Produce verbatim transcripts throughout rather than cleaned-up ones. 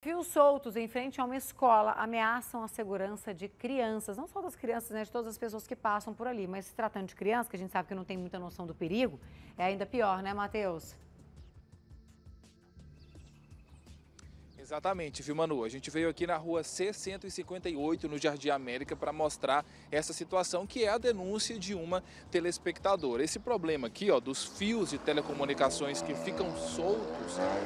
Fios soltos em frente a uma escola ameaçam a segurança de crianças, não só das crianças, né, de todas as pessoas que passam por ali. Mas se tratando de crianças, que a gente sabe que não tem muita noção do perigo, é ainda pior, né, Mateus? Exatamente, viu, Manu? A gente veio aqui na rua C cento e cinquenta e oito, no Jardim América, para mostrar essa situação, que é a denúncia de uma telespectadora. Esse problema aqui, ó, dos fios de telecomunicações que ficam soltos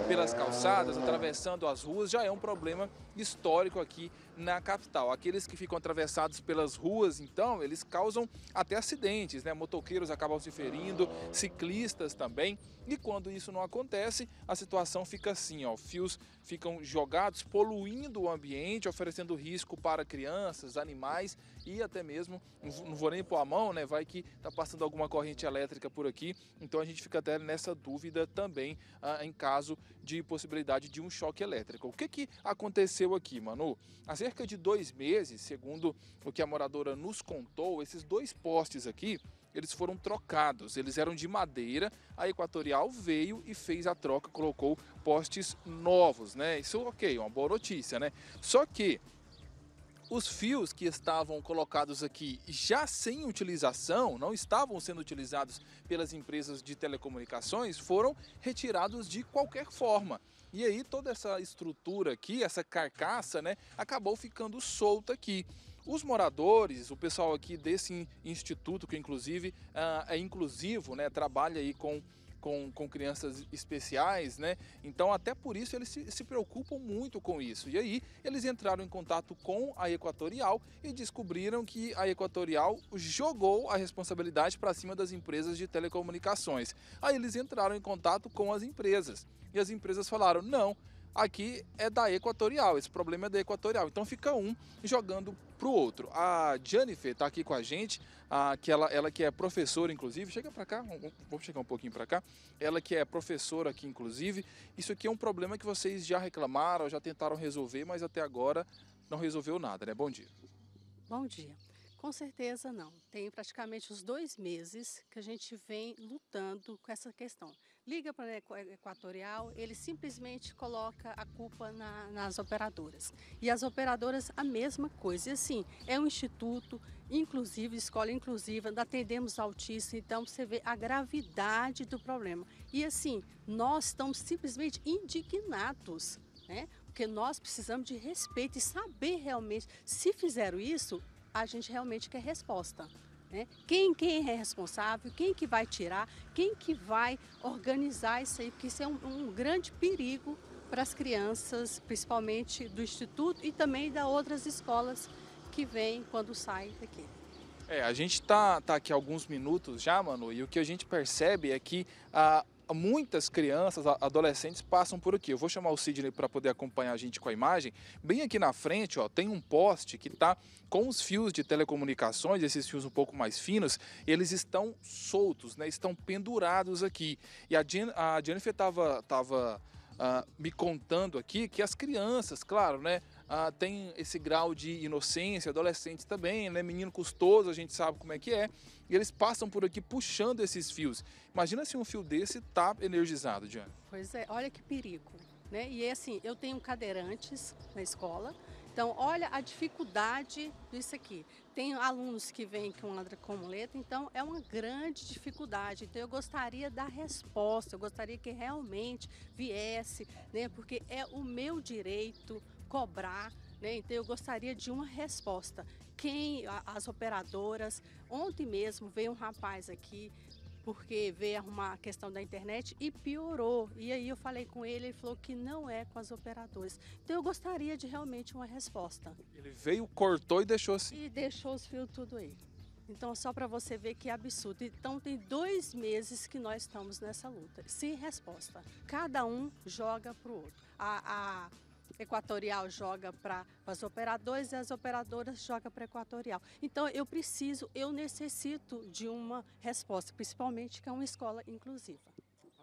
pelas calçadas, atravessando as ruas, já é um problema histórico aqui na capital. Aqueles que ficam atravessados pelas ruas, então, eles causam até acidentes, né? Motoqueiros acabam se ferindo, ciclistas também. E quando isso não acontece, a situação fica assim, ó, fios ficam jogados, poluindo o ambiente, oferecendo risco para crianças, animais e até mesmo, não vou nem pôr a mão, né? Vai que tá passando alguma corrente elétrica por aqui, então a gente fica até nessa dúvida também ah, em caso de possibilidade de um choque elétrico. O que que aconteceu aqui, Manu? Há cerca de dois meses, segundo o que a moradora nos contou, esses dois postes aqui, eles foram trocados, eles eram de madeira, a Equatorial veio e fez a troca, colocou postes novos, né? Isso, ok, uma boa notícia, né? Só que os fios que estavam colocados aqui já sem utilização, não estavam sendo utilizados pelas empresas de telecomunicações, foram retirados de qualquer forma. E aí toda essa estrutura aqui, essa carcaça, né, acabou ficando solta aqui. Os moradores, o pessoal aqui desse instituto, que inclusive uh, é inclusivo, né, trabalha aí com, com, com crianças especiais, né, então até por isso eles se, se preocupam muito com isso. E aí eles entraram em contato com a Equatorial e descobriram que a Equatorial jogou a responsabilidade para cima das empresas de telecomunicações. Aí eles entraram em contato com as empresas e as empresas falaram, não, aqui é da Equatorial, esse problema é da Equatorial. Então fica um jogando pro outro. A Jennifer está aqui com a gente, a, que ela, ela que é professora, inclusive. Chega para cá, vamos chegar um pouquinho para cá. Ela que é professora aqui, inclusive. Isso aqui é um problema que vocês já reclamaram, já tentaram resolver, mas até agora não resolveu nada, né? Bom dia. Bom dia. Com certeza não. Tem praticamente uns dois meses que a gente vem lutando com essa questão. Liga para a Equatorial, ele simplesmente coloca a culpa na, nas operadoras. E as operadoras, a mesma coisa. E assim, é um instituto inclusivo, escola inclusiva, atendemos autistas, então você vê a gravidade do problema. E assim, nós estamos simplesmente indignados, né? Porque nós precisamos de respeito e saber realmente, se fizeram isso, a gente realmente quer resposta, né? Quem, quem é responsável, quem que vai tirar, quem que vai organizar isso aí, porque isso é um, um grande perigo para as crianças, principalmente do Instituto e também da outras escolas que vêm quando saem daqui. É, a gente tá, tá aqui há alguns minutos já, Manu, e o que a gente percebe é que a muitas crianças, adolescentes passam por aqui. Eu vou chamar o Sidney para poder acompanhar a gente com a imagem. Bem aqui na frente, ó, tem um poste que está com os fios de telecomunicações, esses fios um pouco mais finos, eles estão soltos, né? Estão pendurados aqui. E a, Jen, a Jennifer estava tava, uh, me contando aqui que as crianças, claro, né? Uh, tem esse grau de inocência, adolescentes também, né? Menino custoso, a gente sabe como é que é. E eles passam por aqui puxando esses fios. Imagina se um fio desse tá energizado, Diana. Pois é, olha que perigo, né? E é assim, eu tenho cadeirantes na escola, então olha a dificuldade disso aqui. Tem alunos que vêm com andam com muleta, então é uma grande dificuldade. Então eu gostaria da resposta, eu gostaria que realmente viesse, né? Porque é o meu direito cobrar, né? Então eu gostaria de uma resposta. Quem, as operadoras, ontem mesmo veio um rapaz aqui porque veio arrumar a questão da internet e piorou. E aí eu falei com ele, ele falou que não é com as operadoras. Então eu gostaria de realmente uma resposta. Ele veio, cortou e deixou assim. E deixou os fios tudo aí. Então só para você ver que é absurdo. Então tem dois meses que nós estamos nessa luta, sem resposta. Cada um joga pro outro. A, a Equatorial joga para as operadoras e as operadoras jogam para a Equatorial. Então eu preciso, eu necessito de uma resposta, principalmente que é uma escola inclusiva.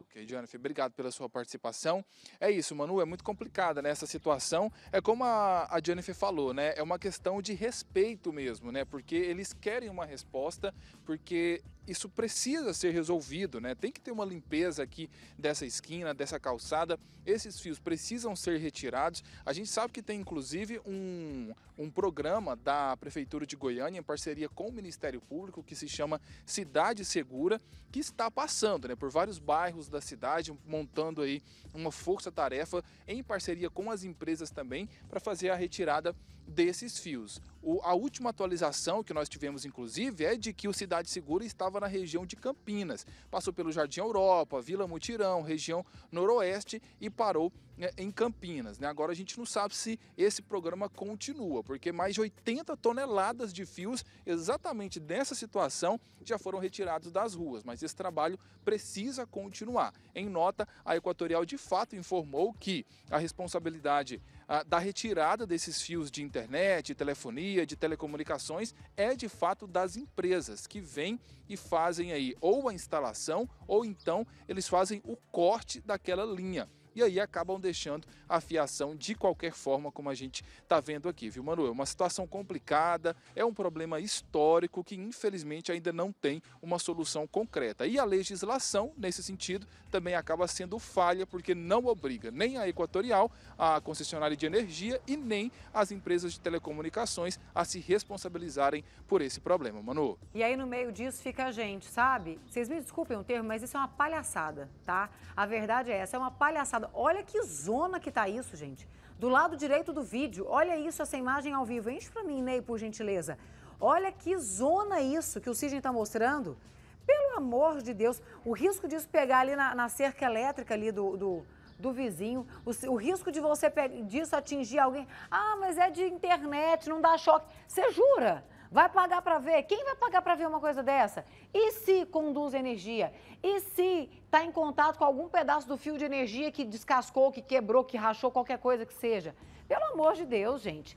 Ok, Jennifer, obrigado pela sua participação. É isso, Manu, é muito complicada, né, essa situação. É como a, a Jennifer falou, né, é uma questão de respeito mesmo, né, porque eles querem uma resposta, porque isso precisa ser resolvido, né? Tem que ter uma limpeza aqui dessa esquina, dessa calçada. Esses fios precisam ser retirados. A gente sabe que tem inclusive um, um programa da Prefeitura de Goiânia em parceria com o Ministério Público que se chama Cidade Segura, que está passando, né, por vários bairros da cidade, montando aí uma força-tarefa em parceria com as empresas também para fazer a retirada desses fios. O, a última atualização que nós tivemos, inclusive, é de que o Cidade Segura estava na região de Campinas, passou pelo Jardim Europa, Vila Mutirão, região noroeste e parou, né, em Campinas, né? Agora a gente não sabe se esse programa continua, porque mais de oitenta toneladas de fios exatamente nessa situação já foram retirados das ruas, mas esse trabalho precisa continuar. Em nota, a Equatorial de fato informou que a responsabilidade ah, da retirada desses fios de internet, telefonia, de telecomunicações é de fato das empresas que vêm e fazem aí ou a instalação ou então eles fazem o corte daquela linha e aí acabam deixando a fiação de qualquer forma, como a gente está vendo aqui, viu, Manu? É uma situação complicada, é um problema histórico que infelizmente ainda não tem uma solução concreta. E a legislação, nesse sentido, também acaba sendo falha, porque não obriga nem a Equatorial, a concessionária de energia e nem as empresas de telecomunicações a se responsabilizarem por esse problema, Manu. E aí no meio disso fica a gente, sabe? Vocês me desculpem o termo, mas isso é uma palhaçada, tá? A verdade é essa, é uma palhaçada. Olha que zona que tá isso, gente. Do lado direito do vídeo, olha isso, essa imagem ao vivo. Enche pra mim, Ney, por gentileza. Olha que zona isso que o Cigem tá mostrando. Pelo amor de Deus, o risco disso pegar ali na, na cerca elétrica ali do, do, do vizinho, o, o risco de você pegar, disso atingir alguém. Ah, mas é de internet, não dá choque. Você jura? Vai pagar para ver? Quem vai pagar para ver uma coisa dessa? E se conduz energia? E se está em contato com algum pedaço do fio de energia que descascou, que quebrou, que rachou, qualquer coisa que seja? Pelo amor de Deus, gente.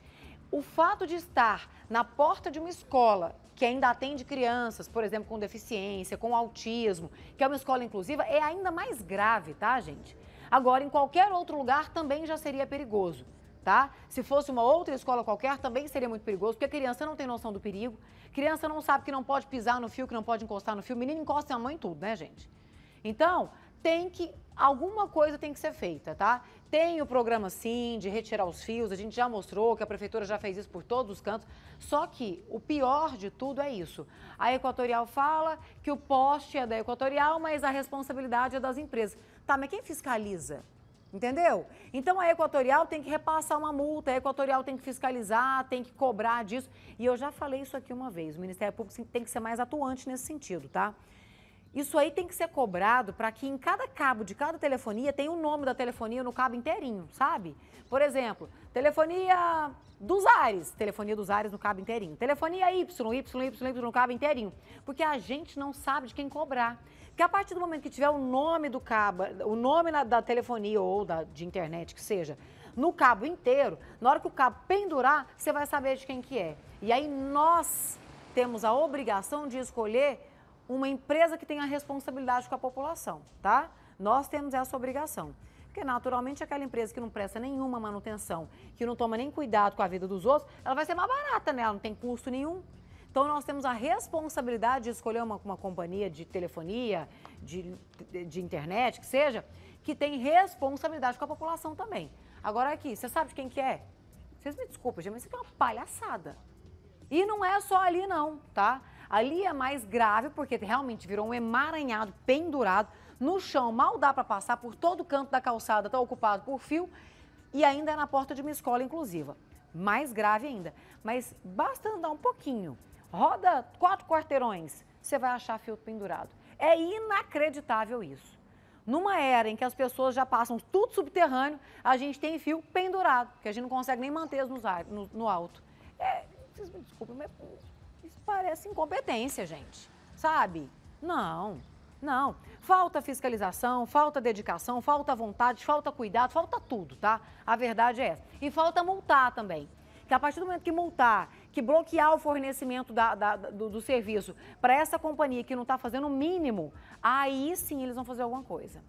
O fato de estar na porta de uma escola que ainda atende crianças, por exemplo, com deficiência, com autismo, que é uma escola inclusiva, é ainda mais grave, tá, gente? Agora, em qualquer outro lugar também já seria perigoso. Tá? Se fosse uma outra escola qualquer, também seria muito perigoso, porque a criança não tem noção do perigo, criança não sabe que não pode pisar no fio, que não pode encostar no fio, menino encosta a mãe em tudo, né, gente? Então, tem que, alguma coisa tem que ser feita, tá? Tem o programa, sim, de retirar os fios, a gente já mostrou que a prefeitura já fez isso por todos os cantos, só que o pior de tudo é isso. A Equatorial fala que o poste é da Equatorial, mas a responsabilidade é das empresas. Tá, mas quem fiscaliza? Entendeu? Então a Equatorial tem que repassar uma multa, a Equatorial tem que fiscalizar, tem que cobrar disso. E eu já falei isso aqui uma vez, o Ministério Público tem que ser mais atuante nesse sentido, tá? Isso aí tem que ser cobrado para que em cada cabo de cada telefonia tenha o nome da telefonia no cabo inteirinho, sabe? Por exemplo, telefonia dos Ares, telefonia dos Ares no cabo inteirinho, telefonia Y, Y, Y, Y no cabo inteirinho, porque a gente não sabe de quem cobrar. Porque a partir do momento que tiver o nome do cabo, o nome da telefonia ou da, de internet, que seja, no cabo inteiro, na hora que o cabo pendurar, você vai saber de quem que é. E aí nós temos a obrigação de escolher uma empresa que tenha responsabilidade com a população, tá? Nós temos essa obrigação. Porque naturalmente aquela empresa que não presta nenhuma manutenção, que não toma nem cuidado com a vida dos outros, ela vai ser mais barata, né? Ela não tem custo nenhum. Então, nós temos a responsabilidade de escolher uma, uma companhia de telefonia, de, de internet, que seja, que tem responsabilidade com a população também. Agora aqui, você sabe de quem que é? Vocês me desculpem, gente, mas isso aqui é uma palhaçada. E não é só ali não, tá? Ali é mais grave porque realmente virou um emaranhado pendurado no chão. Mal dá para passar por todo canto da calçada, está ocupado por fio e ainda é na porta de uma escola inclusiva. Mais grave ainda, mas basta andar um pouquinho. Roda quatro quarteirões, você vai achar fio pendurado. É inacreditável isso. Numa era em que as pessoas já passam tudo subterrâneo, a gente tem fio pendurado, que a gente não consegue nem manter no, no alto. É, vocês me desculpem, mas isso parece incompetência, gente. Sabe? Não, não. Falta fiscalização, falta dedicação, falta vontade, falta cuidado, falta tudo, tá? A verdade é essa. E falta multar também. Que a partir do momento que multar, que bloquear o fornecimento da, da, do, do serviço para essa companhia que não está fazendo o mínimo, aí sim eles vão fazer alguma coisa.